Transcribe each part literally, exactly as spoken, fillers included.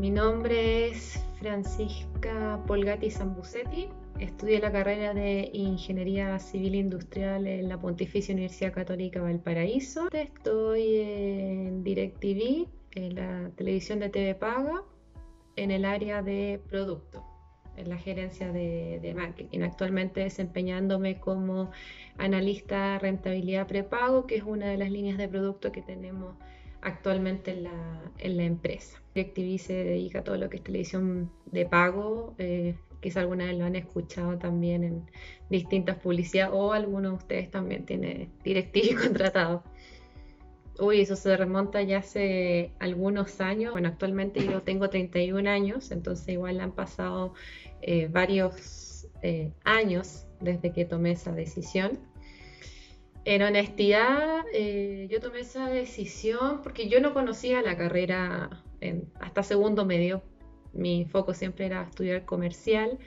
Mi nombre es Francisca Polgatti Zambucetti. Estudié la carrera de Ingeniería Civil Industrial en la Pontificia Universidad Católica de Valparaíso. Estoy en DirecTV, en la televisión de T V Paga, en el área de producto, en la gerencia de, de marketing. Actualmente desempeñándome como analista rentabilidad prepago, que es una de las líneas de producto que tenemos actualmente en la, en la empresa. DirecTV se dedica a todo lo que es televisión de pago, eh, quizá alguna vez lo han escuchado también en distintas publicidades, o alguno de ustedes también tiene DirecTV contratado. Uy, eso se remonta ya hace algunos años. Bueno, actualmente yo tengo treinta y un años, entonces igual han pasado eh, varios eh, años desde que tomé esa decisión. En honestidad, eh, yo tomé esa decisión porque yo no conocía la carrera en, hasta segundo medio. Mi foco siempre era estudiar comercial,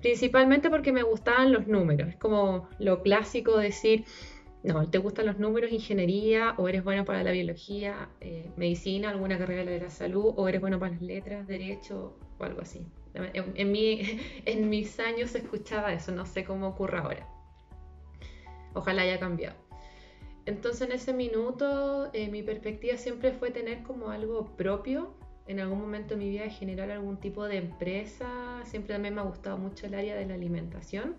principalmente porque me gustaban los números. Es como lo clásico decir, no, te gustan los números, ingeniería, o eres bueno para la biología, eh, medicina, alguna carrera de la salud, o eres bueno para las letras, derecho, o algo así. En, en, mi, en mis años se escuchaba eso, no sé cómo ocurre ahora. Ojalá haya cambiado. Entonces en ese minuto eh, mi perspectiva siempre fue tener como algo propio. En algún momento de mi vida generar algún tipo de empresa. Siempre también me ha gustado mucho el área de la alimentación,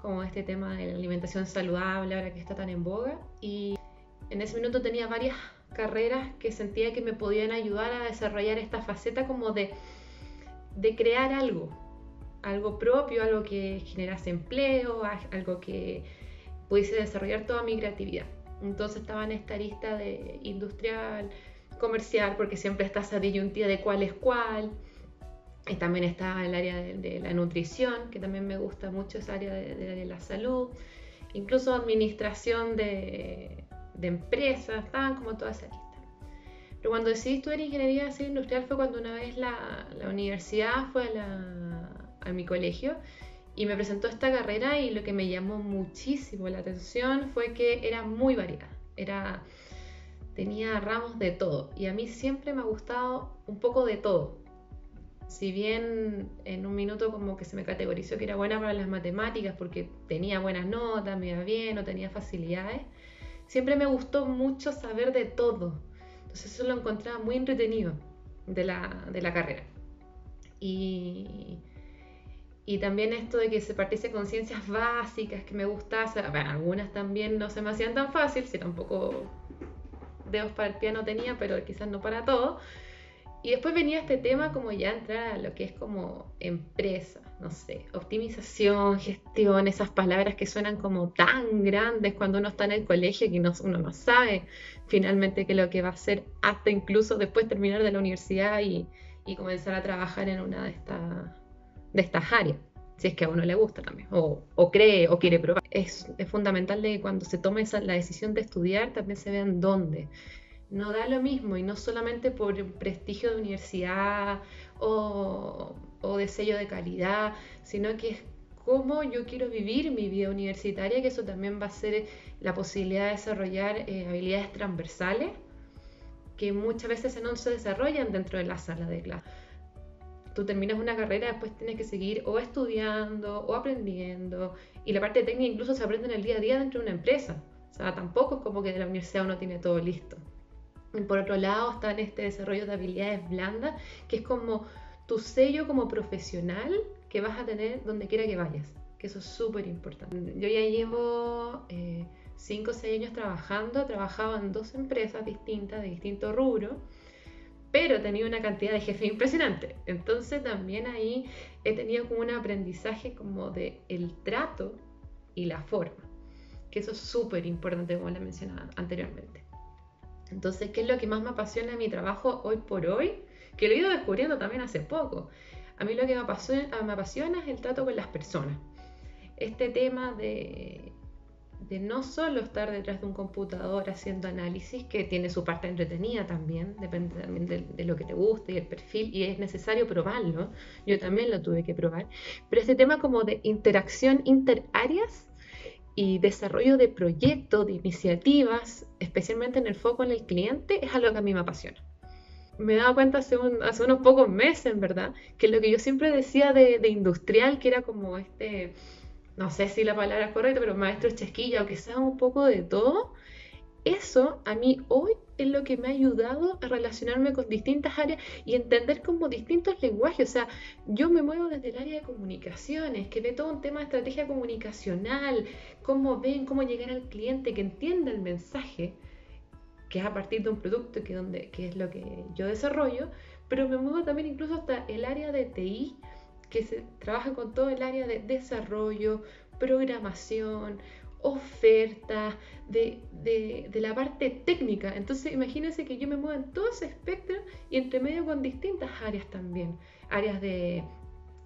como este tema de la alimentación saludable ahora que está tan en boga. Y en ese minuto tenía varias carreras que sentía que me podían ayudar a desarrollar esta faceta como de, de crear algo. Algo propio, algo que generase empleo, algo que pudiese desarrollar toda mi creatividad. Entonces estaba en esta lista de industrial, comercial, porque siempre está esa disyuntiva de cuál es cuál. Y también está el área de, de la nutrición, que también me gusta mucho esa área de, de, de la salud. Incluso administración de, de empresas, estaban como toda esa lista. Pero cuando decidí estudiar ingeniería civil industrial fue cuando una vez la, la universidad fue a, la, a mi colegio y me presentó esta carrera, y lo que me llamó muchísimo la atención fue que era muy variada, era, tenía ramos de todo, y a mí siempre me ha gustado un poco de todo. Si bien en un minuto como que se me categorizó que era buena para las matemáticas porque tenía buenas notas, me iba bien, no tenía facilidades, siempre me gustó mucho saber de todo, entonces eso lo encontraba muy entretenido de la, de la carrera. Y... Y también esto de que se partiese con ciencias básicas, que me gustase, bueno, algunas también no se me hacían tan fácil, si tampoco dedos para el piano tenía, pero quizás no para todo. Y después venía este tema como ya entrar a lo que es como empresa, no sé, optimización, gestión, esas palabras que suenan como tan grandes cuando uno está en el colegio que no, uno no sabe finalmente qué es lo que va a hacer hasta incluso después terminar de la universidad y, y comenzar a trabajar en una de estas... de estas áreas, si es que a uno le gusta también, o, o cree o quiere probar. Es, es fundamental de que cuando se tome esa, la decisión de estudiar, también se vean dónde. No da lo mismo, y no solamente por prestigio de universidad o, o de sello de calidad, sino que es cómo yo quiero vivir mi vida universitaria, que eso también va a ser la posibilidad de desarrollar eh, habilidades transversales que muchas veces no se desarrollan dentro de la sala de clase. Tú terminas una carrera, después tienes que seguir o estudiando o aprendiendo, y la parte técnica incluso se aprende en el día a día dentro de una empresa. O sea, tampoco es como que de la universidad uno tiene todo listo. Y por otro lado está en este desarrollo de habilidades blandas, que es como tu sello como profesional que vas a tener donde quiera que vayas, que eso es súper importante. Yo ya llevo cinco o seis años trabajando, trabajaba en dos empresas distintas, de distinto rubro, pero tenía una cantidad de jefes impresionante. Entonces también ahí he tenido como un aprendizaje como de el trato y la forma, que eso es súper importante, como la mencionaba anteriormente. Entonces, ¿qué es lo que más me apasiona en mi trabajo hoy por hoy? Que lo he ido descubriendo también hace poco. A mí lo que me apasiona, me apasiona es el trato con las personas. Este tema de, de no solo estar detrás de un computador haciendo análisis, que tiene su parte entretenida también, depende también de, de lo que te guste y el perfil, y es necesario probarlo, yo también lo tuve que probar, pero ese tema como de interacción interáreas y desarrollo de proyectos, de iniciativas, especialmente en el foco en el cliente, es algo que a mí me apasiona. Me he dado cuenta hace, un, hace unos pocos meses, en verdad, que lo que yo siempre decía de, de industrial, que era como este, no sé si la palabra es correcta, pero maestro chasquilla, o que sea un poco de todo, eso a mí hoy es lo que me ha ayudado a relacionarme con distintas áreas y entender como distintos lenguajes. O sea, yo me muevo desde el área de comunicaciones, que ve todo un tema de estrategia comunicacional, cómo ven, cómo llegar al cliente, que entienda el mensaje, que es a partir de un producto, que, donde, que es lo que yo desarrollo, pero me muevo también incluso hasta el área de T I, que se trabaja con todo el área de desarrollo, programación, ofertas, de, de, de la parte técnica. Entonces imagínense que yo me muevo en todo ese espectro y entre medio con distintas áreas también, áreas de,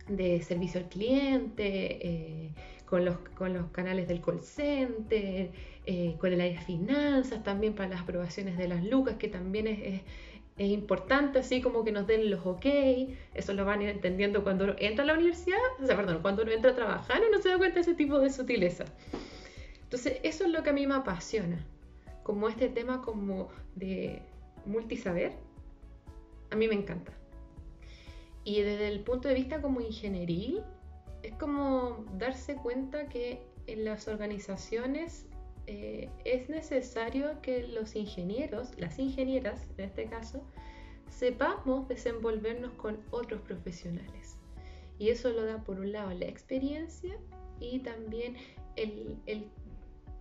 de servicio al cliente, eh, con, los, con los canales del call center, eh, con el área de finanzas también para las aprobaciones de las lucas, que también es, es, es importante, así como que nos den los ok. Eso lo van a ir entendiendo cuando uno entra a la universidad, o sea, perdón, cuando uno entra a trabajar uno se da cuenta de ese tipo de sutileza. Entonces eso es lo que a mí me apasiona, como este tema como de multisaber, a mí me encanta. Y desde el punto de vista como ingeniería, es como darse cuenta que en las organizaciones eh, es necesario que los ingenieros, las ingenieras en este caso, sepamos desenvolvernos con otros profesionales. Y eso lo da por un lado la experiencia y también el... el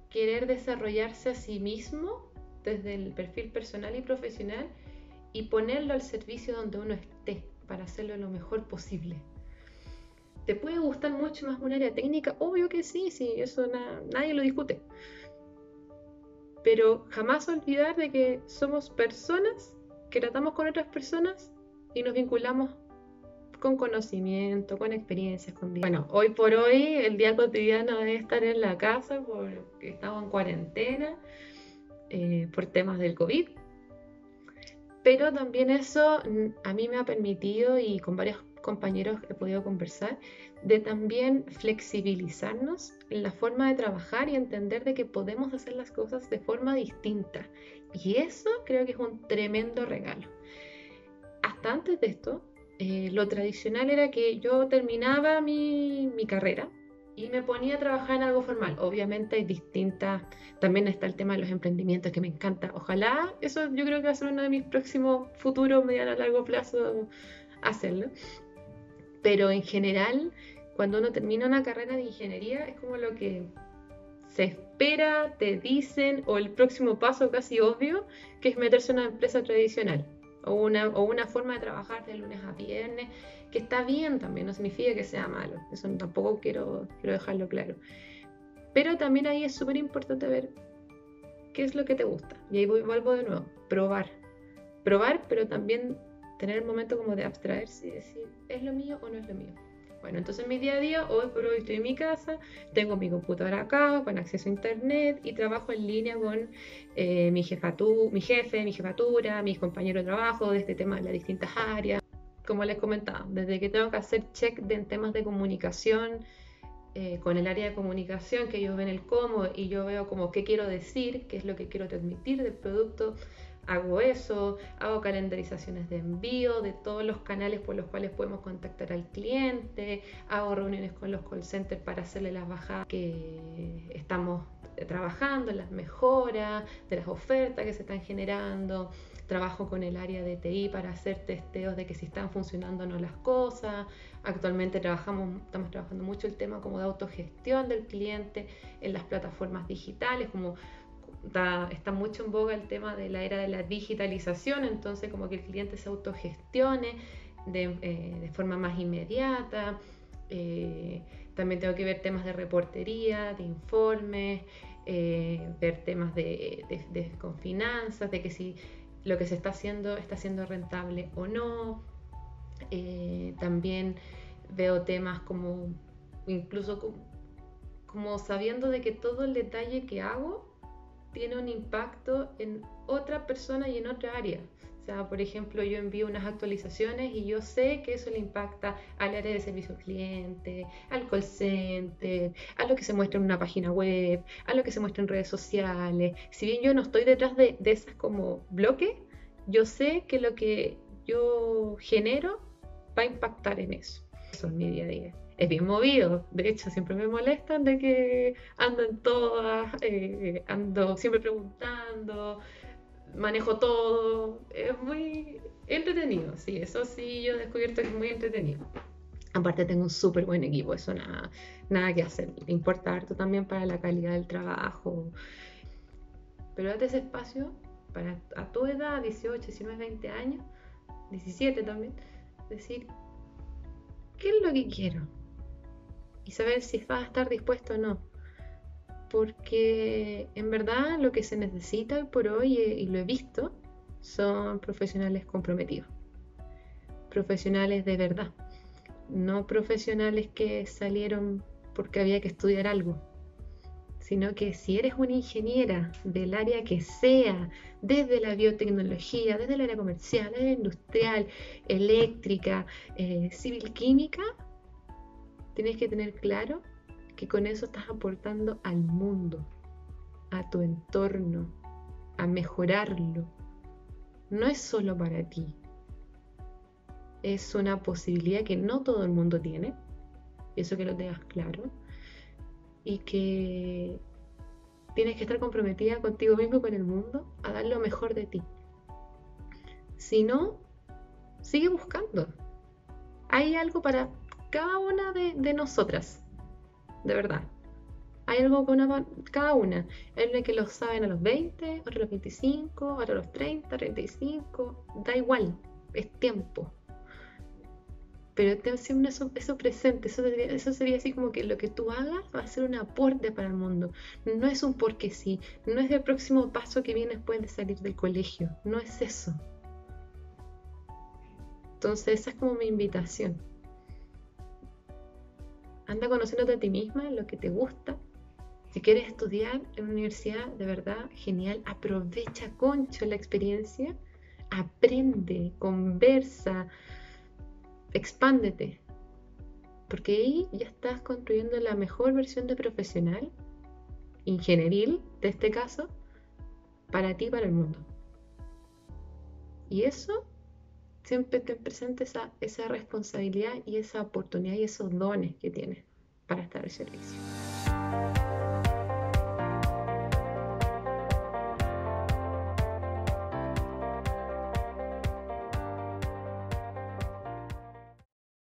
querer desarrollarse a sí mismo desde el perfil personal y profesional y ponerlo al servicio donde uno esté para hacerlo lo mejor posible. ¿Te puede gustar mucho más un área técnica? Obvio que sí, sí, eso na- nadie lo discute. Pero jamás olvidar de que somos personas, que tratamos con otras personas y nos vinculamos con conocimiento, con experiencias, con... Bueno, hoy por hoy el día cotidiano es estar en la casa porque estamos en cuarentena eh, por temas del COVID, pero también eso a mí me ha permitido, y con varios compañeros he podido conversar, de también flexibilizarnos en la forma de trabajar y entender de que podemos hacer las cosas de forma distinta, y eso creo que es un tremendo regalo. Hasta antes de esto, Eh, lo tradicional era que yo terminaba mi, mi carrera y me ponía a trabajar en algo formal. Obviamente hay distintas, también está el tema de los emprendimientos que me encanta. Ojalá, eso yo creo que va a ser uno de mis próximos futuros, mediano a largo plazo, hacerlo. Pero en general, cuando uno termina una carrera de ingeniería, es como lo que se espera, te dicen, o el próximo paso casi obvio, que es meterse en una empresa tradicional. O una, o una forma de trabajar de lunes a viernes, que está bien también, no significa que sea malo, eso tampoco quiero, quiero dejarlo claro. Pero también ahí es súper importante ver qué es lo que te gusta, y ahí voy, vuelvo de nuevo, probar, probar, pero también tener el momento como de abstraerse y decir, ¿es lo mío o no es lo mío? Bueno, entonces mi día a día, hoy por hoy estoy en mi casa, tengo mi computadora acá, con acceso a internet, y trabajo en línea con eh, mi, jefatu- mi jefe, mi jefatura, mis compañeros de trabajo, de este tema de las distintas áreas. Como les comentaba, desde que tengo que hacer check de, en temas de comunicación, eh, con el área de comunicación, que ellos ven el cómo, y yo veo como qué quiero decir, qué es lo que quiero transmitir del producto, hago eso, hago calendarizaciones de envío de todos los canales por los cuales podemos contactar al cliente, hago reuniones con los call centers para hacerle las bajadas que estamos trabajando, las mejoras de las ofertas que se están generando, trabajo con el área de T I para hacer testeos de que si están funcionando o no las cosas. Actualmente trabajamos, estamos trabajando mucho el tema como de autogestión del cliente en las plataformas digitales, como Está, está mucho en boga el tema de la era de la digitalización, entonces como que el cliente se autogestione de, eh, de forma más inmediata. Eh, también tengo que ver temas de reportería, de informes, eh, ver temas de, de, de, con finanzas, de que si lo que se está haciendo está siendo rentable o no. Eh, también veo temas como, incluso como, como sabiendo de que todo el detalle que hago tiene un impacto en otra persona y en otra área. O sea, por ejemplo, yo envío unas actualizaciones y yo sé que eso le impacta al área de servicio al cliente, al call center, a lo que se muestra en una página web, a lo que se muestra en redes sociales. Si bien yo no estoy detrás de, de esas como bloques, yo sé que lo que yo genero va a impactar en eso. Eso es mi día a día. Es bien movido, de hecho siempre me molestan de que ando en todas, eh, ando siempre preguntando, manejo todo, es muy entretenido, sí, eso sí yo he descubierto que es muy entretenido. Aparte tengo un súper buen equipo, eso nada, nada que hacer, me importa harto también para la calidad del trabajo. Pero date ese espacio para a tu edad, dieciocho, diecinueve, veinte años, diecisiete también, decir, ¿qué es lo que quiero? Y saber si vas a estar dispuesto o no. Porque en verdad lo que se necesita hoy por hoy, y lo he visto, son profesionales comprometidos. Profesionales de verdad. No profesionales que salieron porque había que estudiar algo. Sino que si eres una ingeniera del área que sea, desde la biotecnología, desde el área comercial, el área industrial, eléctrica, eh, civil química, tienes que tener claro que con eso estás aportando al mundo, a tu entorno, a mejorarlo. No es solo para ti. Es una posibilidad que no todo el mundo tiene, eso que lo tengas claro. Y que tienes que estar comprometida contigo mismo y con el mundo a dar lo mejor de ti. Si no, sigue buscando. Hay algo para cada una de, de nosotras, de verdad. Hay algo para cada una. Hay una que lo saben a los veinte, otra a los veinticinco, otra a los treinta, treinta y cinco, da igual, es tiempo. Pero ten siempre eso, eso presente, eso, eso sería así como que lo que tú hagas va a ser un aporte para el mundo. No es un porque sí, no es el próximo paso que viene después de salir del colegio, no es eso. Entonces esa es como mi invitación. Anda conociéndote a ti misma, lo que te gusta. Si quieres estudiar en una universidad, de verdad, genial, aprovecha concho la experiencia, aprende, conversa, expándete, porque ahí ya estás construyendo la mejor versión de profesional, ingenieril de este caso, para ti y para el mundo. Y eso, siempre ten presente esa, esa responsabilidad y esa oportunidad y esos dones que tienes para estar al servicio.